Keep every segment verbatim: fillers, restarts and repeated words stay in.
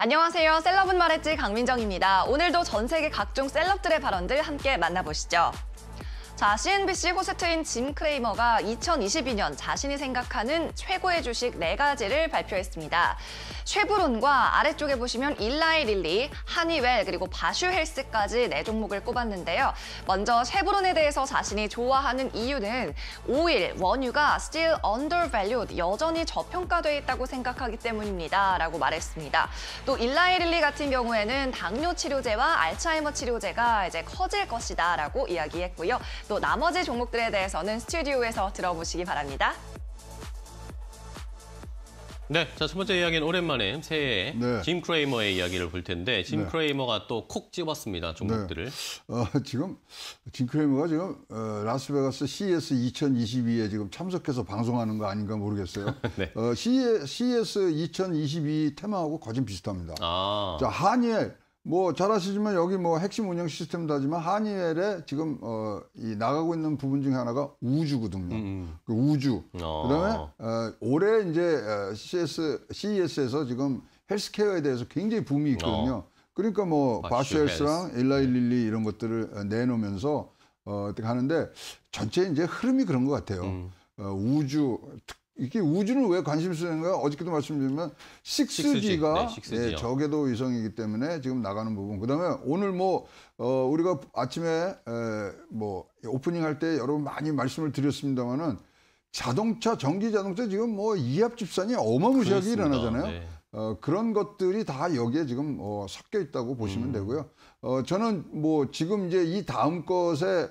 안녕하세요. 셀럽은 말했지 강민정입니다. 오늘도 전 세계 각종 셀럽들의 발언들 함께 만나보시죠. 자, 씨엔비씨 호스트인 짐 크레이머가 이천이십이 년 자신이 생각하는 최고의 주식 네 가지를 발표했습니다. 쉐브론과 아래쪽에 보시면 일라이 릴리, 하니웰, 그리고 바슈 헬스까지 네 종목을 꼽았는데요. 먼저 쉐브론에 대해서 자신이 좋아하는 이유는 오일, 원유가 still undervalued, 여전히 저평가되어 있다고 생각하기 때문입니다. 라고 말했습니다. 또 일라이 릴리 같은 경우에는 당뇨 치료제와 알츠하이머 치료제가 이제 커질 것이다. 라고 이야기했고요. 또 나머지 종목들에 대해서는 스튜디오에서 들어보시기 바랍니다. 네, 자, 첫 번째 이야기는 오랜만에 새해 네. 짐 크레이머의 이야기를 볼 텐데 짐 네. 크레이머가 또 콕 집었습니다, 종목들을. 네. 어, 지금 짐 크레이머가 지금 어, 라스베가스 씨이에스 이천이십이에 지금 참석해서 방송하는 거 아닌가 모르겠어요. 네. 어, 씨이에스 이천이십이 테마하고 거진 비슷합니다. 아. 자, 한일. 뭐 잘 아시지만 여기 뭐 핵심 운영 시스템도 하지만 하니웰에 지금 어, 이 나가고 있는 부분 중에 하나가 우주거든요. 음. 그 우주. 어. 그다음에 어, 올해 이제 씨이에스에서 지금 헬스케어에 대해서 굉장히 붐이 있거든요. 어. 그러니까 뭐 바슈 헬스랑 일라이 릴리 이런 것들을 내놓으면서 어, 어떻게 하는데 전체 이제 흐름이 그런 것 같아요. 음. 어, 우주. 이게 우주는 왜 관심 쓰는가? 어저께도 말씀드리면 식스지가 네, 예, 저궤도 위성이기 때문에 지금 나가는 부분. 그다음에 오늘 뭐 어, 우리가 아침에 에, 뭐 오프닝 할 때 여러분 많이 말씀을 드렸습니다만은 자동차, 전기 자동차 지금 뭐 이합 집산이 어마무시하게 그렇습니다. 일어나잖아요. 네. 어, 그런 것들이 다 여기에 지금 어, 섞여 있다고 보시면 음. 되고요. 어, 저는 뭐 지금 이제 이 다음 것에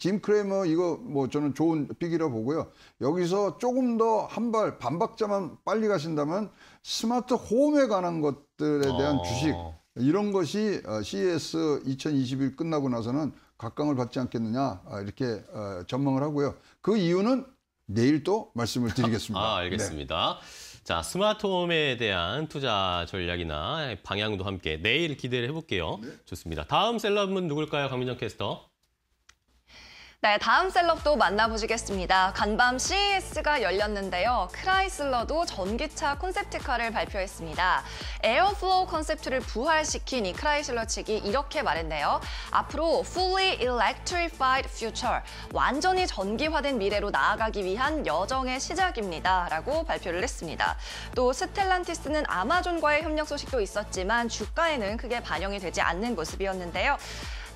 짐 크레이머 이거 뭐 저는 좋은 픽이라 보고요. 여기서 조금 더 한 발 반박자만 빨리 가신다면 스마트 홈에 관한 것들에 대한 어. 주식 이런 것이 씨이에스 이천이십일 끝나고 나서는 각광을 받지 않겠느냐 이렇게 전망을 하고요. 그 이유는 내일 또 말씀을 드리겠습니다. 아, 알겠습니다. 네. 자, 스마트홈에 대한 투자 전략이나 방향도 함께 내일 기대를 해볼게요. 네. 좋습니다. 다음 셀럽은 누굴까요, 강민정 캐스터? 네, 다음 셀럽도 만나보시겠습니다. 간밤 씨이에스가 열렸는데요. 크라이슬러도 전기차 콘셉트카를 발표했습니다. 에어플로우 컨셉트를 부활시킨 이 크라이슬러 측이 이렇게 말했네요. 앞으로 fully electrified future, 완전히 전기화된 미래로 나아가기 위한 여정의 시작입니다. 라고 발표를 했습니다. 또 스텔란티스는 아마존과의 협력 소식도 있었지만 주가에는 크게 반영이 되지 않는 모습이었는데요.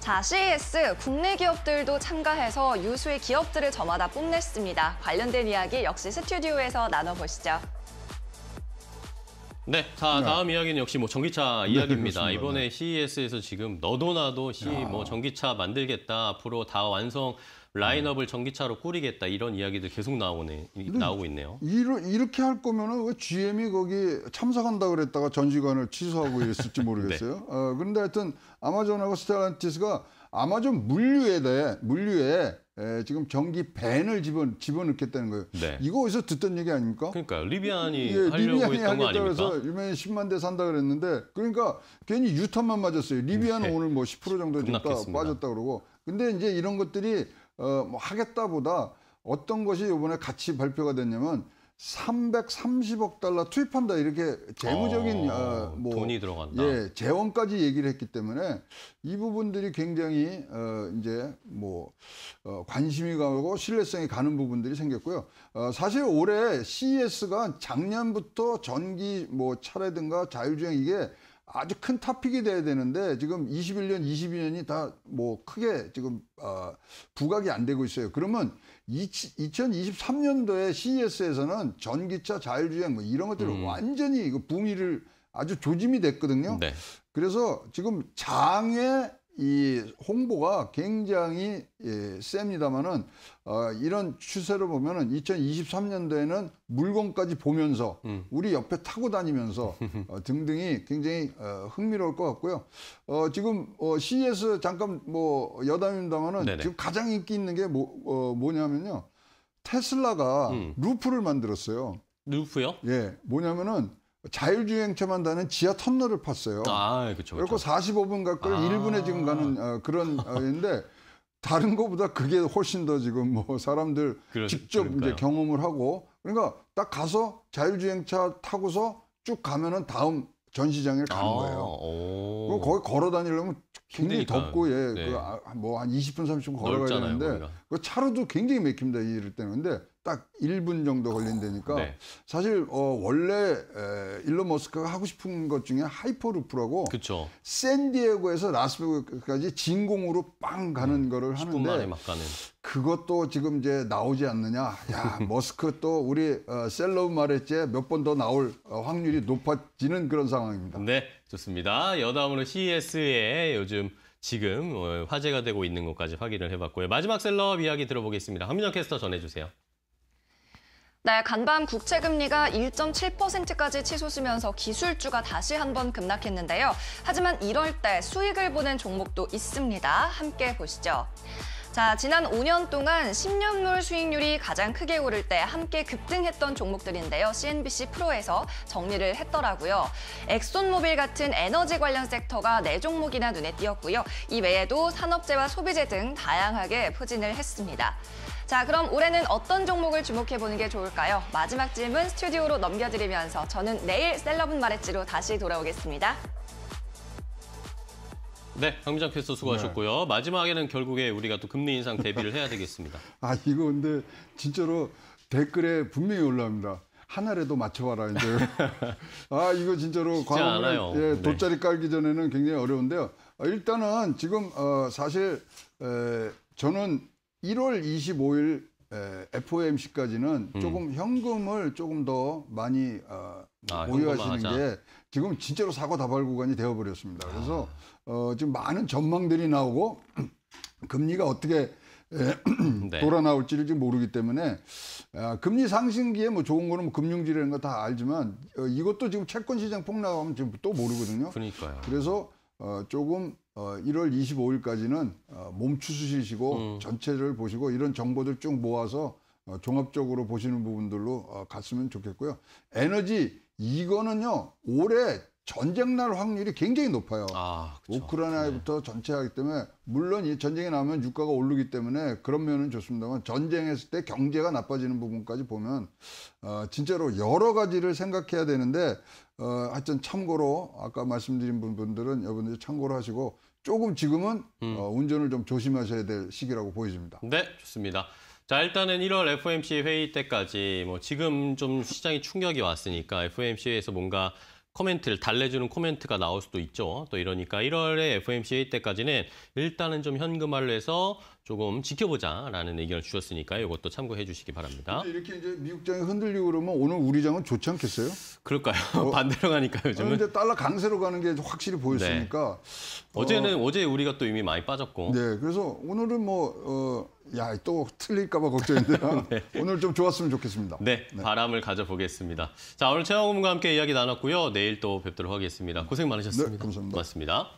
자, 씨이에스 국내 기업들도 참가해서 유수의 기업들을 저마다 뽐냈습니다. 관련된 이야기 역시 스튜디오에서 나눠보시죠. 네, 자, 다음 이야기는 역시 뭐 전기차 이야기입니다. 네, 이번에 씨이에스에서 지금 너도나도 시, 뭐 전기차 만들겠다, 앞으로 다 완성 라인업을 전기차로 꾸리겠다 이런 이야기들 계속 나오네, 나오고 있네요. 이러, 이렇게 할 거면 왜 지엠이 거기 참석한다 그랬다가 전시관을 취소하고 이랬을지 모르겠어요. 네. 어, 그런데 하여튼 아마존하고 스텔란티스가 아마존 물류에 대해 물류에 에, 지금 전기 밴을 집어, 집어넣겠다는 거예요. 네. 이거 어디서 듣던 얘기 아닙니까? 그러니까 리비안이 예, 하려고 리비안이 했던 거 아닙니까? 그래서 유명히 십만 대 산다 그랬는데 그러니까 괜히 유탄만 맞았어요. 리비안은 네. 오늘 뭐 십 퍼센트 정도 지금 빠졌다 그러고. 근데 이제 이런 것들이 어, 뭐 하겠다보다 어떤 것이 이번에 같이 발표가 됐냐면 삼백삼십억 달러 투입한다 이렇게 재무적인 어, 어, 뭐, 돈이 들어간다. 예, 재원까지 얘기를 했기 때문에 이 부분들이 굉장히 어, 이제 뭐 어, 관심이 가고 신뢰성이 가는 부분들이 생겼고요. 어, 사실 올해 씨이에스가 작년부터 전기 뭐 차라든가 자율주행 이게 아주 큰 탑픽이 돼야 되는데 지금 이십일 년, 이십이 년이 다 뭐 크게 지금 어, 부각이 안 되고 있어요. 그러면 이천이십삼 년도에 씨이에스에서는 전기차, 자율주행 뭐 이런 것들을 음. 완전히 이거 붐이를 아주 조짐이 됐거든요. 네. 그래서 지금 장의 이 홍보가 굉장히 예, 셉니다만은 어, 이런 추세로 보면은 이천이십삼 년도에는 물건까지 보면서 음. 우리 옆에 타고 다니면서 어, 등등이 굉장히 어, 흥미로울 것 같고요. 어, 지금 어, 씨이에스 잠깐 뭐 여담입니다만은 네네. 지금 가장 인기 있는 게 뭐, 어, 뭐냐면요 테슬라가 음. 루프를 만들었어요. 루프요? 예, 뭐냐면은. 자율주행차만 다는 지하 터널을 팠어요. 아, 그렇죠. 그리고 사십오 분 가까이 아... 일 분에 지금 가는 어, 그런 인데 다른 거보다 그게 훨씬 더 지금 뭐 사람들 그러, 직접 그럴까요? 이제 경험을 하고 그러니까 딱 가서 자율주행차 타고서 쭉 가면은 다음 전시장에 가는 아, 거예요. 그럼 거기 걸어 다니려면 굉장히 힘드니까. 덥고 예, 네. 그 뭐 한 이십 분 삼십 분 걸어가야 되는데 그 차로도 굉장히 막힙니다. 이럴 때는. 근데 딱 일 분 정도 걸린다니까. 어, 네. 사실 어, 원래 에, 일론 머스크가 하고 싶은 것 중에 하이퍼루프라고 그쵸. 샌디에고에서 라스베이거스까지 진공으로 빵 가는 음, 거를 하는데 십 분 만에 막 가는. 그것도 지금 이제 나오지 않느냐. 야 머스크 또 우리 어, 셀럽 말했지 몇 번 더 나올 어, 확률이 높아지는 그런 상황입니다. 네, 좋습니다. 여담으로 씨이에스에 요즘 지금 화제가 되고 있는 것까지 확인을 해봤고요. 마지막 셀럽 이야기 들어보겠습니다. 한민정 캐스터 전해주세요. 네, 간밤 국채 금리가 일 점 칠 퍼센트까지 치솟으면서 기술주가 다시 한번 급락했는데요. 하지만 이럴 때 수익을 보낸 종목도 있습니다. 함께 보시죠. 자, 지난 오 년 동안 십 년물 수익률이 가장 크게 오를 때 함께 급등했던 종목들인데요. 씨엔비씨 프로에서 정리를 했더라고요. 엑손모빌 같은 에너지 관련 섹터가 네 종목이나 눈에 띄었고요. 이 외에도 산업재와 소비재 등 다양하게 포진을 했습니다. 자, 그럼 올해는 어떤 종목을 주목해보는 게 좋을까요? 마지막 질문 스튜디오로 넘겨드리면서 저는 내일 셀럽은 말했지로 다시 돌아오겠습니다. 네, 황미정 캐스터 수고하셨고요. 네. 마지막에는 결국에 우리가 또 금리 인상 대비를 해야 되겠습니다. 아, 이거 근데 진짜로 댓글에 분명히 올라옵니다. 하나라도 맞춰봐라, 이제. 아, 이거 진짜로 쉽지 않아요. 예, 돗자리 깔기 전에는 굉장히 어려운데요. 일단은 지금 어, 사실 에, 저는 일월 이십오일 에프오엠씨까지는 음. 조금 현금을 조금 더 많이 어, 아, 보유하시는 게 지금 진짜로 사고다발 구간이 되어버렸습니다. 그래서 아. 어, 지금 많은 전망들이 나오고 금리가 어떻게 네. 돌아 나올지를 지금 모르기 때문에 아, 금리 상승기에 뭐 좋은 거는 뭐 금융지라는 거 다 알지만 어, 이것도 지금 채권시장 폭락하면 지금 또 모르거든요. 그러니까요. 그래서 어, 조금 어, 일월 이십오일까지는 어, 몸추스시고 음. 전체를 보시고 이런 정보들 쭉 모아서 어, 종합적으로 보시는 부분들로 어, 갔으면 좋겠고요. 에너지 이거는요 올해 전쟁 날 확률이 굉장히 높아요. 아, 우크라이나부터 네. 전체하기 때문에 물론 이 전쟁이 나면 유가가 오르기 때문에 그런 면은 좋습니다만 전쟁했을 때 경제가 나빠지는 부분까지 보면 어, 진짜로 여러 가지를 생각해야 되는데 어, 하여튼 참고로 아까 말씀드린 분들은 여러분들 참고로 하시고 조금 지금은 음. 어, 운전을 좀 조심하셔야 될 시기라고 보여집니다. 네, 좋습니다. 자, 일단은 일월 에프오엠씨 회의 때까지 뭐 지금 좀 시장이 충격이 왔으니까 에프오엠씨에서 뭔가 코멘트를 달래주는 코멘트가 나올 수도 있죠. 또 이러니까 일월에 에프오엠씨 회의 때까지는 일단은 좀 현금화를 해서 조금 지켜보자라는 의견을 주셨으니까 이것도 참고해 주시기 바랍니다. 근데 이렇게 이제 미국 장이 흔들리고 그러면 오늘 우리 장은 좋지 않겠어요? 그럴까요? 어, 반대로 가니까 요즘은. 근데 달러 강세로 가는 게 확실히 보였으니까. 네. 어제는 어, 어제 우리가 또 이미 많이 빠졌고. 네, 그래서 오늘은 뭐 어, 야, 또 틀릴까 봐 걱정인데 네. 오늘 좀 좋았으면 좋겠습니다. 네, 네, 바람을 가져보겠습니다. 자, 오늘 최영훈과 함께 이야기 나눴고요. 내일 또 뵙도록 하겠습니다. 고생 많으셨습니다. 네, 감사합니다. 고맙습니다.